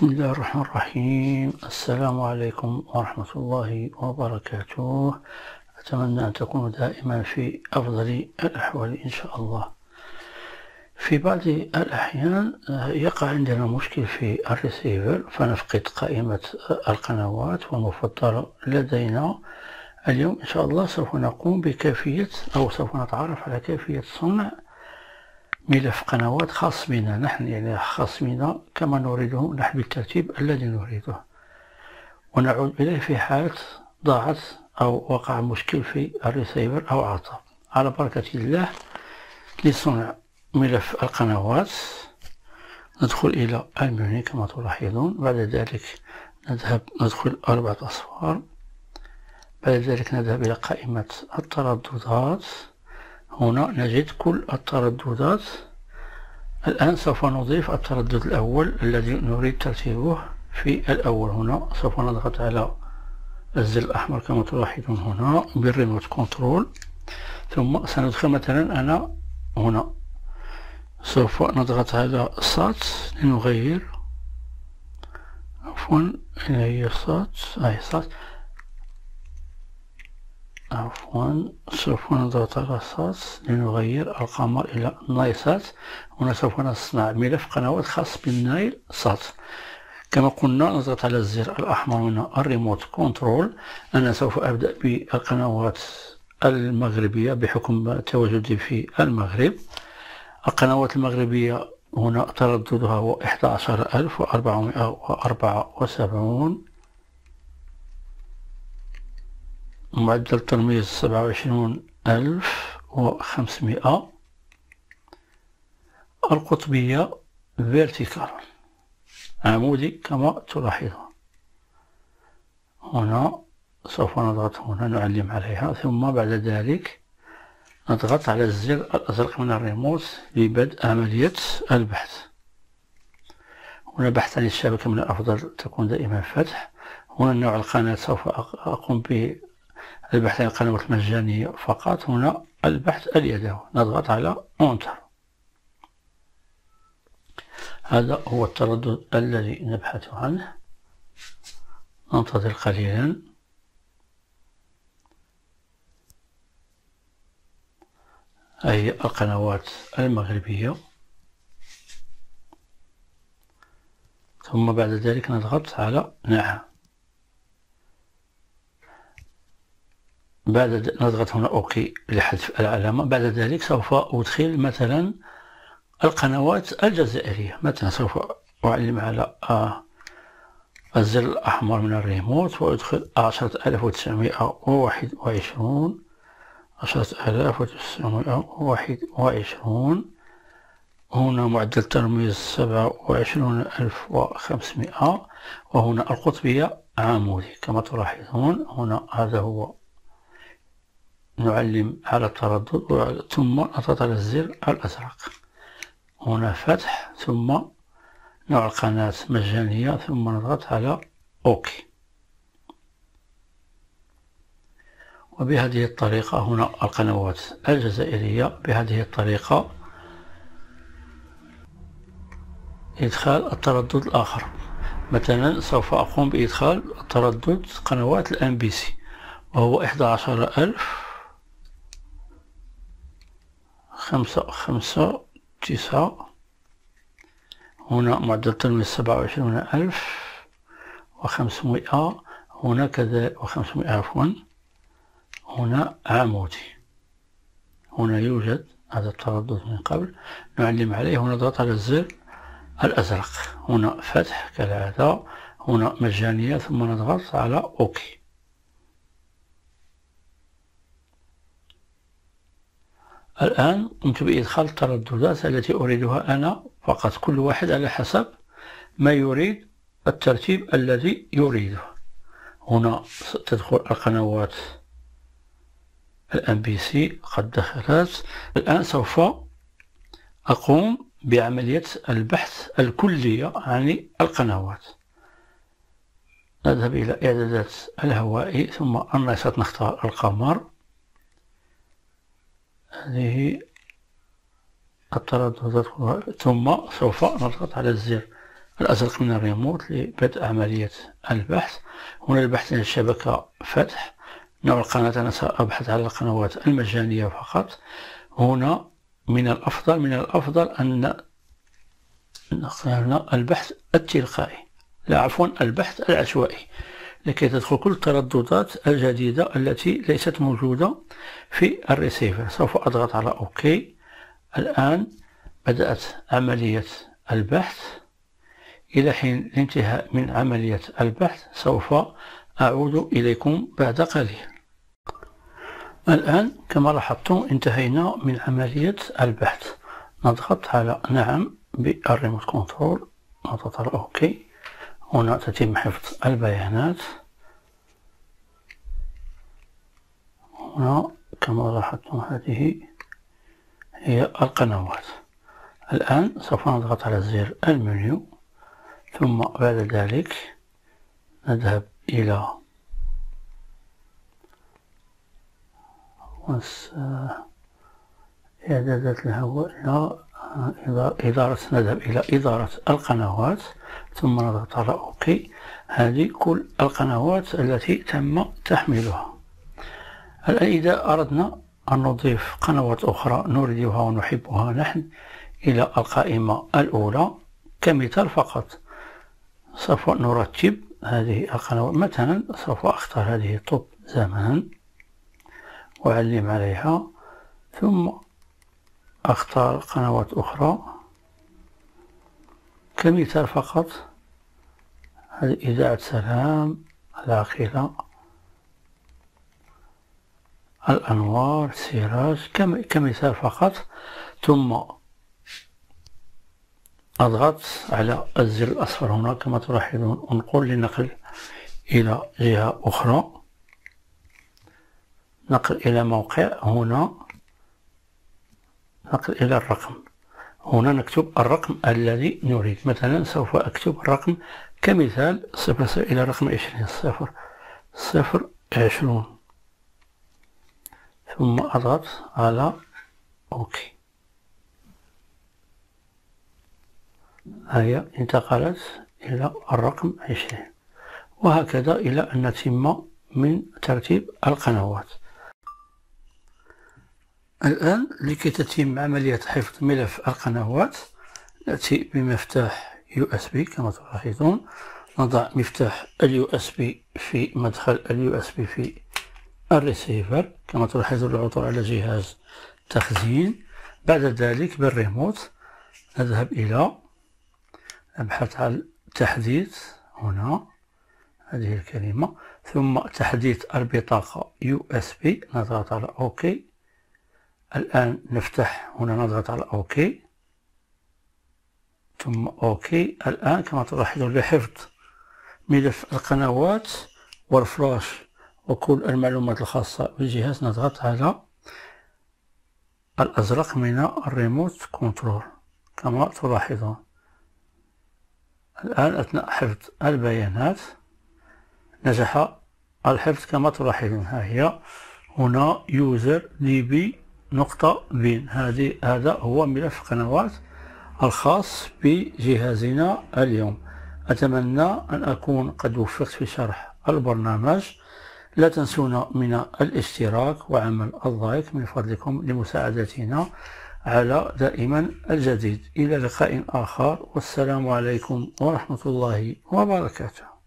بسم الله الرحمن الرحيم. السلام عليكم ورحمة الله وبركاته. أتمنى أن تكونوا دائما في أفضل الأحوال إن شاء الله. في بعض الأحيان يقع عندنا مشكل في الريسيفر فنفقد قائمة القنوات والمفضلة لدينا. اليوم إن شاء الله سوف نقوم بكيفية أو سوف نتعرف على كيفية صنع ملف قنوات خاص بنا نحن، يعني خاص بنا كما نريده نحن بالترتيب الذي نريده، ونعود إليه في حالة ضاعت أو وقع مشكل في الريسيفر أو عطل. على بركة الله لصنع ملف القنوات ندخل إلى المنيو كما تلاحظون. بعد ذلك ندخل 4 أصفار. بعد ذلك نذهب إلى قائمة الترددات. هنا نجد كل الترددات. الآن سوف نضيف التردد الأول الذي نريد ترتيبه في الأول. هنا سوف نضغط على الزر الأحمر كما تلاحظون هنا بالريموت كنترول، ثم سندخل مثلا أنا هنا، سوف نضغط على سات لنغير، عفوا هي سات، سوف نضغط على سات لنغير القمر إلى نايل سات. هنا سوف نصنع ملف قنوات خاص بالنايل سات كما قلنا. نضغط على الزر الأحمر هنا الريموت كنترول. أنا سوف أبدأ بالقنوات المغربية بحكم تواجدي في المغرب. القنوات المغربية هنا ترددها هو 11474، معدل الترميز 27500، القطبية فيرتيكال عمودي كما تلاحظون. هنا سوف نضغط هنا نعلم عليها، ثم بعد ذلك نضغط على الزر الأزرق من الريموت لبدء عملية البحث. هنا بحث عن الشبكة من الأفضل تكون دائما فتح. هنا نوع القناة سوف أقوم بالبحث عن القنوات المجانية فقط. هنا البحث اليدوي نضغط على أنتر. هذا هو التردد الذي نبحث عنه. ننتظر قليلا. هي القنوات المغربية، ثم بعد ذلك نضغط على نعم. بعد نضغط هنا أوكي لحذف العلامة. بعد ذلك سوف أدخل مثلا القنوات الجزائرية. مثلا سوف أعلم على الزر الأحمر من الريموت وأدخل 10921. 10921 هنا معدل ترميز 27500، وهنا القطبية عمودي كما تلاحظون. هنا هذا هو نعلم على التردد، ثم نضغط على الزر الأزرق. هنا فتح، ثم نوع القناة مجانية، ثم نضغط على أوكي. وبهذه الطريقة هنا القنوات الجزائرية. بهذه الطريقة إدخال التردد الآخر. مثلا سوف أقوم بإدخال تردد قنوات الام بي سي، وهو 11559. هنا معدل تلميذ 27500، هنا كذا 500 عفوا. هنا عمودي. هنا يوجد هذا التردد من قبل نعلم عليه. هنا نضغط على الزر الأزرق. هنا فتح كالعادة، هنا مجانية، ثم نضغط على أوكي. الآن قمت بإدخال الترددات التي أريدها أنا فقط، كل واحد على حسب ما يريد الترتيب الذي يريده. هنا تدخل القنوات الام بي سي قد دخلت. الآن سوف أقوم بعملية البحث الكلية عن القنوات. نذهب إلى إعدادات الهوائي، ثم النايل سات نختار القمر. هذه الترددات، ثم سوف نضغط على الزر الأزرق من الريموت لبدء عملية البحث. هنا البحث عن الشبكة فتح نوع القناة، أنا سأبحث على القنوات المجانية فقط. هنا من الأفضل أن نختار البحث التلقائي، لا عفوا البحث العشوائي، لكي تدخل كل الترددات الجديدة التي ليست موجودة في الريسيفر. سوف أضغط على أوكي. الآن بدأت عملية البحث. إلى حين الانتهاء من عملية البحث سوف أعود إليكم بعد قليل. الآن كما لاحظتم انتهينا من عملية البحث. نضغط على نعم بالريموت كنترول، نضغط على أوكي. هنا تتم حفظ البيانات. هنا كما لاحظتم هذه هي القنوات. الآن سوف نضغط على زر المنيو، ثم بعد ذلك نذهب إلى إعدادات الهواء، إدارة، نذهب إلى إدارة القنوات، ثم نضغط على أوكي. هذه كل القنوات التي تم تحميلها. الآن إذا أردنا أن نضيف قنوات أخرى نريدها ونحبها نحن إلى القائمة الأولى كمثال فقط، سوف نرتب هذه القنوات. مثلا سوف أختار هذه طب زمان وأعلم عليها، ثم أختار قنوات أخرى كمثال فقط، هذه إذاعة سلام، العاقلة، الأنوار، سراج، كمثال فقط. ثم أضغط على الزر الأصفر هنا كما تلاحظون، أنقل لنقل إلى جهة أخرى، نقل إلى موقع، هنا نقل إلى الرقم. هنا نكتب الرقم الذي نريد. مثلا سوف أكتب الرقم كمثال 00 إلى رقم 20، 00 20، ثم أضغط على أوكي. هي انتقلت إلى الرقم 20، وهكذا إلى أن نتم من ترتيب القنوات. الآن لكي تتم عملية حفظ ملف القنوات نأتي بمفتاح USB كما تلاحظون، نضع مفتاح ال USB في مدخل ال USB في الريسيفر كما تلاحظون، العثور على جهاز تخزين. بعد ذلك بالريموت نذهب إلى أبحث عن تحديث، هنا هذه الكلمة، ثم تحديث البطاقة USB، نضغط على أوكي. الآن نفتح هنا، نضغط على أوكي ثم أوكي. الآن كما تلاحظون لحفظ ملف القنوات والفلاش وكل المعلومات الخاصة بالجهاز، نضغط على الأزرق من الريموت كنترول كما تلاحظون. الآن أثناء حفظ البيانات نجح الحفظ كما تلاحظون. ها هي هنا يوزر دي بي نقطة بين، هذا هو ملف القنوات الخاص بجهازنا اليوم. أتمنى أن أكون قد وفقت في شرح البرنامج. لا تنسونا من الاشتراك وعمل اللايك من فضلكم لمساعدتنا على دائما الجديد. إلى لقاء آخر، والسلام عليكم ورحمة الله وبركاته.